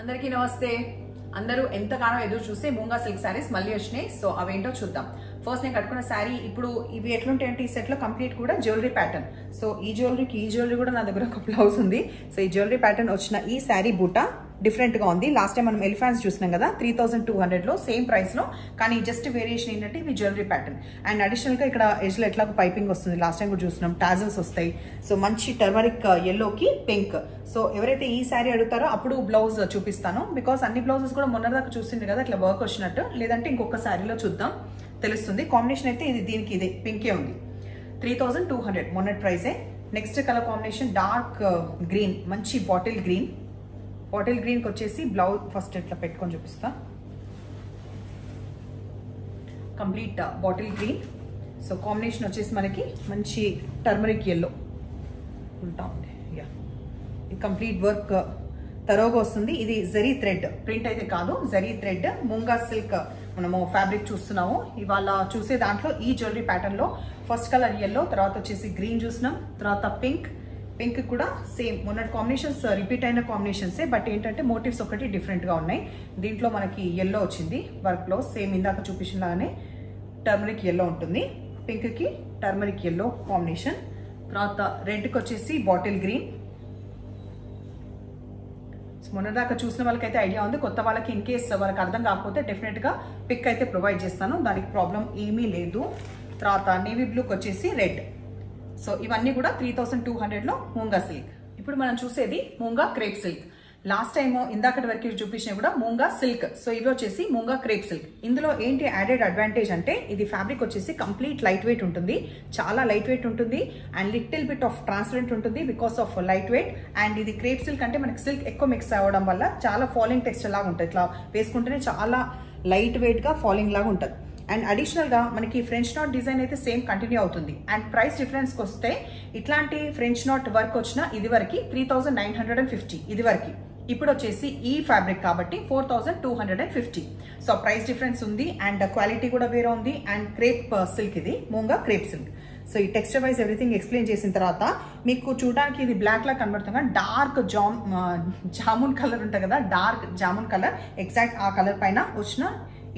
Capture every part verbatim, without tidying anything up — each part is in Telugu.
अंदरिकी नमस्ते। अंदरू एंतगानो एदुरु चूसे मूंगा सिल्क सारीस मल्ली वच्चाई। सो अवेंटो चूद्दाम। फस्ट नेनु कट्टुकुन्न सारी इप्पुडु इवि एट्ला उंटायंटे ई सेट लो कंप्लीट कूडा ज्युवेलरी पैटर्न। सो ई ज्युवेलरीकी ई ज्युवेलरी कूडा ना दग्गर ओक ब्लाउज उंदी। सो ई ज्युवेलरी पैटर्न वच्चिन ई सारी बूटा डिफरेंट गा उंदी। लास्ट टाइम मनम एलिफेंट्स चूसाम कदा थर्टी टू हंड्रेड లో సేమ్ ప్రైస్ లో, కానీ జస్ట్ వేరియేషన్ ఏంటంటే ఈ జ్యువెలరీ ప్యాటర్న్ అండ్ అడిషనల్ గా ఇక్కడ ఎడ్జ్ లో ఎట్లాగా పైపింగ్ వస్తుంది, లాస్ట్ టైం కూడా చూసాం టాజల్స్ వస్తాయి। సో మంచి టర్మరిక్ yellow కి పింక్। సో ఎవరైతే ఈ సారీ అడుగుతారో అప్పుడు బ్లౌజ్ చూపిస్తాను, బికాజ్ అన్ని బ్లౌజెస్ కూడా మొన్న దాకా చూసింది కదా అట్లా వర్క్ వచ్చినట్టు, లేదంటే ఇంకొక సారీలో చూద్దాం తెలుస్తుంది। కాంబినేషన్ అయితే ఇది దీనికి ఇది పింకే ఉంది, త్రీ థౌసండ్ టూ హండ్రెడ్ మొన్నటి ప్రైస్ ఏ। Next colour combination dark green, మంచి బాటిల్ గ్రీన్। बॉटल ग्रीन को वच्चेसी ब्लाउज फस्ट इट्ला पेट्टुकोनि चूपिस्ता, complete bottle green. So combination वच्चेसी मनकी मंची टर्मरिक येलो उंटा उंदी। या ई कंप्लीट वर्क तरोगा वस्तुंदी। इदी जरी थ्रेड प्रिंट अयिते कादु, जरी थ्रेड मूंगा सिल्क मनमु फैब्रिक चूस्तुन्नामु। इवाल चूसे दांट्लो ई ज्वेलरी पैटर्न लो फस्ट कलर येलो, तर्वात वच्चेसी ग्रीन चूसाम, तर्वात पिंक। पिंक कूडा सेम मोनट कांबिनेशन्स रिपीट अयिन कांबिनेशन्स ए, बट एंटंटे मोटिव्स ओकटी डिफरेंट गा उन्नायि। दींट्लो मनकी येलो वच्चिंदी वर्क लो, सेम इंदाक चूपिंచిన లాగానే टर्मरिक येलो उंटुंदी। पिंक की टर्मरिक येलो कांबिनेशन, तर्वात रेड की वच्चेसी बॉटल ग्रीन। मोनट दाका चूసిన వాళ్ళకైతే ఐడియా ఉంది, కొత్త వాళ్ళకి ఇన్ కేస్ వాళ్ళకి అర్థం కాకపోతే డెఫినెట్ గా పిక్ అయితే ప్రొవైడ్ చేస్తాను, దానికి ప్రాబ్లం ఏమీ లేదు। తరువాత నేవీ బ్లూ కి వచ్చేసి రెడ్। सो इवन्नी कूडा త్రీ థౌసండ్ టూ హండ్రెడ్ लो मूंगा सिल्क। इप्पुडु मनं चूसेदी moonga crepe silk. Last time इंदाकट वरकु चूपिंचिने कूडा मूंगा सिल्क। सो इदि वच्चेसी मूंगा क्रेप सिल्क। इंदुलो एंटी ऐडेड अड्वांटेज अंटे इदि फैब्रिक वच्चेसी कंप्लीट लाइट वेट उंटुंदी, चाला लाइट वेट उंटुंदी and little bit of transparent उंटुंदी because of light weight. And इदि क्रेप सिल्क अंटे मनकि सिल्क एक्कुव मिक्स अवडम वल्ल चाला फॉलिंग टेक्स्चर लागा उंटदि, इट्ला वेसुकुंटेने चाला लाइट वेट गा फॉलिंग लागा उंटदि। అండ్ అడిషనల్ గా మనకి ఫ్రెంచ్ నాట్ డిజైన్ అయితే సేమ్ కంటిన్యూ అవుతుంది। అండ్ ప్రైస్ డిఫరెన్స్ కి వస్తే ఇట్లాంటి ఫ్రెంచ్ నాట్ వర్క్ వచ్చినా ఇది వరకు three thousand nine hundred fifty, ఇది వరకు ఇప్పుడు వచ్చేసి ఈ ఫ్యాబ్రిక్ కాబట్టి four thousand two hundred fifty. So price difference ఉంది అండ్ క్వాలిటీ కూడా వేరే ఉంది। అండ్ క్రేప్ సిల్క్, ఇది మూంగా క్రేప్ సిల్క్। సో ఈ టెక్స్చర్ వైజ్ ఎవ్రీథింగ్ ఎక్స్ప్లెయిన్ చేసిన తర్వాత మీకు చూడడానికి ఇది బ్లాక్ లా కనబడుతుంది, డార్క్ జామ్ జామున్ కలర్ ఉంటుంది కదా, డార్క్ జామున్ కలర్ ఎగ్జాక్ట్ ఆ కలర్ పైన వచ్చిన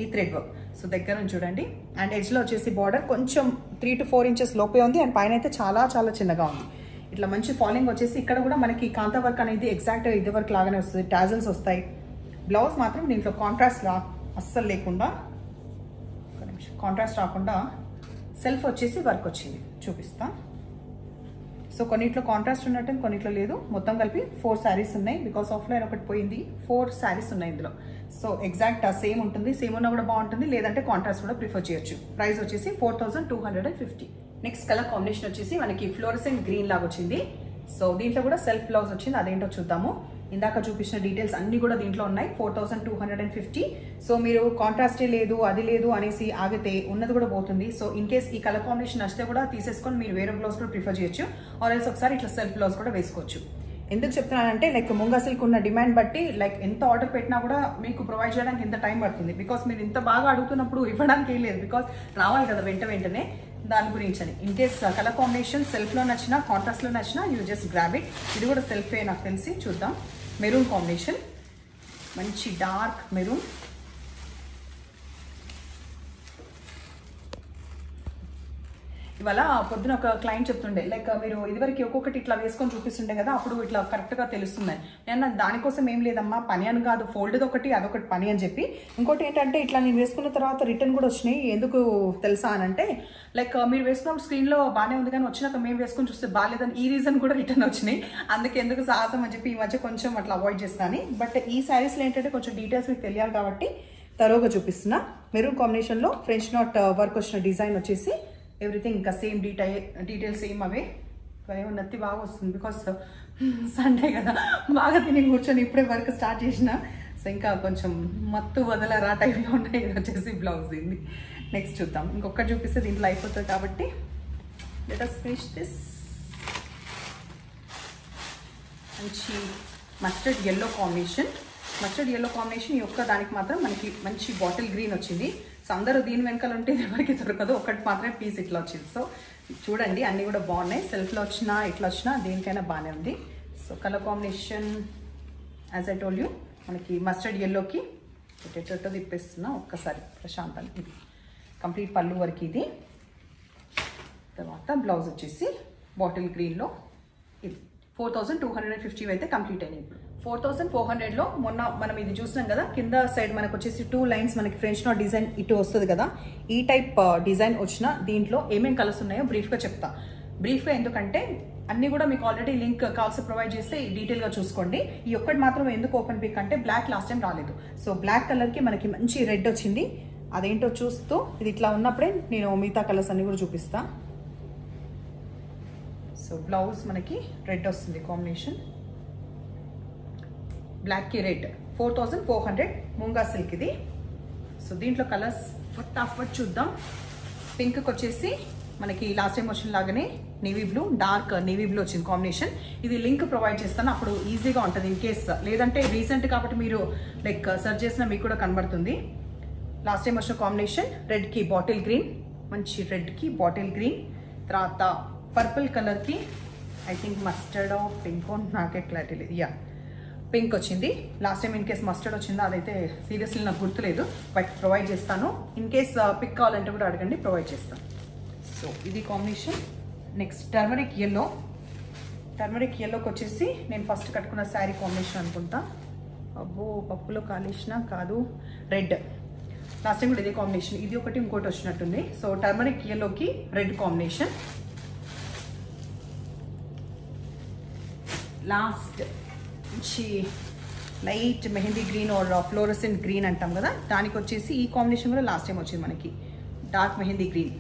ఈ థ్రెడ్ వర్క్। సో దగ్గర నుంచి చూడండి అండ్ ఎడ్జ్ లో వచ్చేసి బార్డర్ కొంచెం త్రీ టు ఫోర్ ఇంచెస్ లోపే ఉంది అండ్ పైన అయితే చాలా చాలా చిన్నగా ఉంది। ఇట్లా మంచి ఫాలింగ్ వచ్చేసి ఇక్కడ కూడా మనకి కాంతా వర్క్ అనేది ఎగ్జాక్ట్ ఇది వర్క్ లాగానే వస్తుంది, టాజల్స్ వస్తాయి। బ్లౌజ్ మాత్రం దీంట్లో కాంట్రాస్ట్ రా అస్సలు లేకుండా, కాంట్రాస్ట్ రాకుండా సెల్ఫ్ వచ్చేసి వర్క్ వచ్చింది చూపిస్తా। సో కొన్నిట్లో కాంట్రాస్ట్ ఉన్నట్టు కొన్నిట్లో లేదు। మొత్తం కలిపి ఫోర్ శారీస్ ఉన్నాయి, బికాస్ ఆఫ్లైన్ ఒకటి పోయింది, ఫోర్ శారీస్ ఉన్నాయి ఇందులో। సో ఎగ్జాక్ట్ సేమ్ ఉంటుంది, సేమ్ ఉన్నా కూడా బాగుంటుంది, లేదంటే కాంట్రాస్ట్ కూడా ప్రిఫర్ చేయొచ్చు। ప్రైస్ వచ్చేసి four thousand two hundred fifty. Next colour combination వచ్చేసి మనకి ఫ్లోరసెంట్ గ్రీన్ లాగా వచ్చింది। సో దీంట్లో కూడా సెల్ఫ్ బ్లౌజ్ వచ్చింది, అదేంటో చూద్దాము। ఇందాక చూపించిన డీటెయిల్స్ అన్ని కూడా దీంట్లో ఉన్నాయి, four thousand two hundred fifty. So మీరు కాంట్రాస్ట్ లేదు అది లేదు అనేసి ఆగితే ఉన్నది కూడా పోతుంది। సో ఇన్ కేస్ ఈ కలర్ కాంబినేషన్ నచ్చితే కూడా తీసేసుకొని మీరు వేరే బ్లౌజ్ కూడా ప్రిఫర్ చేయొచ్చు, ఆర్ ఎల్స్ ఒకసారి ఇట్లా సెల్ఫ్ బ్లౌజ్ కూడా వేసుకోవచ్చు। ఎందుకు చెప్తున్నానంటే లైక్ ముంగా సిల్క్ ఉన్న డిమాండ్ బట్టి లైక్ ఎంత ఆర్డర్ పెట్టినా కూడా మీకు ప్రొవైడ్ చేయడానికి ఎంత టైం పడుతుంది, బికాస్ మీరు ఇంత బాగా అడుగుతున్నప్పుడు ఇవ్వడానికి ఏం లేదు, బికాస్ రావాలి కదా వెంట వెంటనే, దాని గురించి అని। ఇన్ కేస్ కలర్ కాంబినేషన్ సెల్ఫ్లో నచ్చినా కాంట్రాస్ట్లో నచ్చినా యూ జస్ట్ గ్రాబ్ ఇట్। ఇది కూడా సెల్ఫే నాకు తెలిసి, చూద్దాం। మెరూన్ కాంబినేషన్, మంచి డార్క్ మెరూన్, ఇవాళ పొద్దున ఒక క్లయింట్ చెప్తుండే లైక్ మీరు ఇదివరకు ఒక్కొక్కటి ఇట్లా వేసుకొని చూపిస్తుండే కదా, అప్పుడు ఇట్లా కరెక్ట్గా తెలుస్తున్నాయి నేను, దానికోసం ఏం లేదమ్మా పని అని కాదు, ఫోల్డ్ది ఒకటి అదొకటి పని అని చెప్పి, ఇంకోటి ఏంటంటే ఇట్లా నేను వేసుకున్న తర్వాత రిటర్న్ కూడా వచ్చినాయి, ఎందుకు తెలుసా అని అంటే లైక్ మీరు వేసుకున్నప్పుడు స్క్రీన్లో బాగానే ఉంది కానీ వచ్చినాక మేము వేసుకొని చూస్తే బాగాలేదని ఈ రీజన్ కూడా రిటర్న్ వచ్చినాయి, అందుకే ఎందుకు సాహసం అని చెప్పి ఈ మధ్య కొంచెం అట్లా అవాయిడ్ చేస్తాను। బట్ ఈ శారీస్లో ఏంటంటే కొంచెం డీటెయిల్స్ మీకు తెలియాలి కాబట్టి తరోగా చూపిస్తున్నా। మెరూన్ కాంబినేషన్లో ఫ్రెంచ్ నాట్ వర్క్ వచ్చిన డిజైన్ వచ్చేసి ఎవ్రీథింగ్ ఇంకా సేమ్ డీటై డీటెయిల్స్ సేమ్ అవే, ఏమో నత్తి బాగా వస్తుంది బికాస్ సండే కదా బాగా తిని కూర్చొని ఇప్పుడే వర్క్ స్టార్ట్ చేసిన, సో ఇంకా కొంచెం మత్తు వదలరా టైప్లో ఉన్నాయి ఇది వచ్చేసి బ్లౌజ్ ఇది। నెక్స్ట్ చూద్దాం, ఇంకొకటి చూపిస్తే దీంట్లో అయిపోతుంది కాబట్టి లెట్ us ఫినిష్ దిస్। మంచి mustard yellow combination, mustard yellow combination యొక్క దానికి మాత్రం మనకి మంచి బాటిల్ గ్రీన్ వచ్చింది। సో అందరూ దీని వెనకాల ఉంటే ఎవరికి దొరకదు, ఒకటి మాత్రమే పీస్ ఇట్లా వచ్చింది। సో చూడండి అన్నీ కూడా బాగున్నాయి, సెల్ఫ్లో వచ్చినా ఇట్లా వచ్చినా దేనికైనా బాగానే ఉంది। So colour combination as I told you मन की मस्टर्ड येलो की पोटेटो तिपेसारी प्रशांत कंप्लीट पल्लू वर की तरवा ब्लाउज वे bottle green four thousand two hundred fifty अच्छे complete four thousand four hundred मो मैं चूसा कदा कई मन वे टू लाइन मन की फ्रेंच नोट डिजाइन इट वस्तु कदा टाइप डिजाइन वा दींట్లో ఏమేం కలర్స్ ఉన్నాయో బ్రీఫ్ గా చెప్తా బ్రీఫ్ గా ఎందుకంటే అన్నీ కూడా మీకు ఆల్రెడీ లింక్ కాల్స్ ప్రొవైడ్ చేస్తే డీటెయిల్ గా చూసుకోండి ఈ ఒక్కటి మాత్రమే ఎందుకు ఓపెన్ పిక్ అంటే బ్లాక్ లాస్ట్ టైం రాలేదు సో బ్లాక్ కలర్ కి మనకి మంచి రెడ్ వచ్చింది అదేంటో చూస్తూ ఇది ఇట్లా ఉన్నప్పుడే నేను మిగతా కలర్స్ అన్ని కూడా చూపిస్తా సో బ్లౌజ్ మనకి రెడ్ వస్తుంది కాంబినేషన్ బ్లాక్ కి red four thousand four hundred moonga silk ఇది సో దీంట్లో కలర్స్ ఫటాఫట్ చూద్దాం పింక్ కి వచ్చేసి మనకి లాస్ట్ టైం వచ్చిన లాగానే navy blue dark navy blue వచ్చిన కాంబినేషన్ ఇది లింక్ ప్రొవైడ్ చేస్తాను అప్పుడు ఈజీగా ఉంటది ఇన్ కేస్ లేదంటే రీసెంట్ కాబట్టి మీరు లైక్ సెర్చ్ చేసినా మీకు కూడా కనబడుతుంది లాస్ట్ టైం వచ్చిన కాంబినేషన్ రెడ్ కి బాటిల్ గ్రీన్ మంచి రెడ్ కి బాటిల్ గ్రీన్ తర్వాత पर्पल कलर की ई थिंक मस्टर्ड पिंक नाके क्लारिटी ले या पिंक वे लास्ट टाइम इनकेस मस्टर्ड वा अदे सीरियसली ना गुर्तु बट प्रोवाइड इनकेस पिक अड़कें प्रोवाइड सो इदी combination next turmeric yellow turmeric yellow कोचेसी नेनु फस्ट कट्टुकुन्न सारी कॉम्बिनेशन अनुकुंटा अब्बो पप्पुलो कालेशना कादु रेड लास्ट टाइम इदे कॉम्बिनेशन इदी ओकटी इंकोटी वच्चिनट्टुंदी सो टर्मरिक येलो की red combination last light mehndi green और फ्लोरोसेंट ग्रीन अंटाम कदा दानिकी कांबिनेशन लास्ट टाइम वे मन की dark mehndi green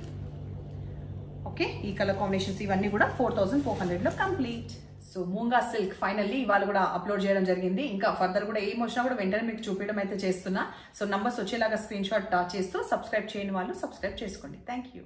okay colour combination इवన్నీ four thousand four hundred complete so मूंगा सिल्क फाइनली वाला अपलोड చేయడం జరిగింది ఇంకా ఫర్దర్ కూడా ఏం వచ్చినా కూడా వెంటనే మీకు చూపించడం అయితే చేస్తున్నా సో నంబర్స్ వచ్చేలాగా స్క్రీన్ షాట్ చేస్తూ సబ్స్క్రైబ్ చేయని వాళ్ళు సబ్స్క్రైబ్ చేసుకోండి థాంక్యూ।